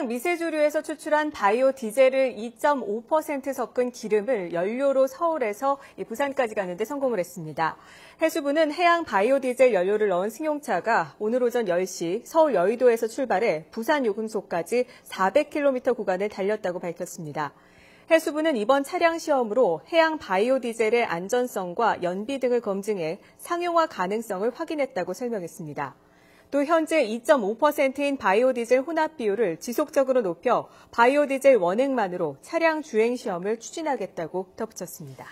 해당 미세조류에서 추출한 바이오디젤을 2.5% 섞은 기름을 연료로 서울에서 부산까지 가는데 성공을 했습니다. 해수부는 해양 바이오디젤 연료를 넣은 승용차가 오늘 오전 10시 서울 여의도에서 출발해 부산 요금소까지 400km 구간을 달렸다고 밝혔습니다. 해수부는 이번 차량 시험으로 해양 바이오디젤의 안전성과 연비 등을 검증해 상용화 가능성을 확인했다고 설명했습니다. 또 현재 2.5%인 바이오디젤 혼합 비율을 지속적으로 높여 바이오디젤 원액만으로 차량 주행 시험을 추진하겠다고 덧붙였습니다.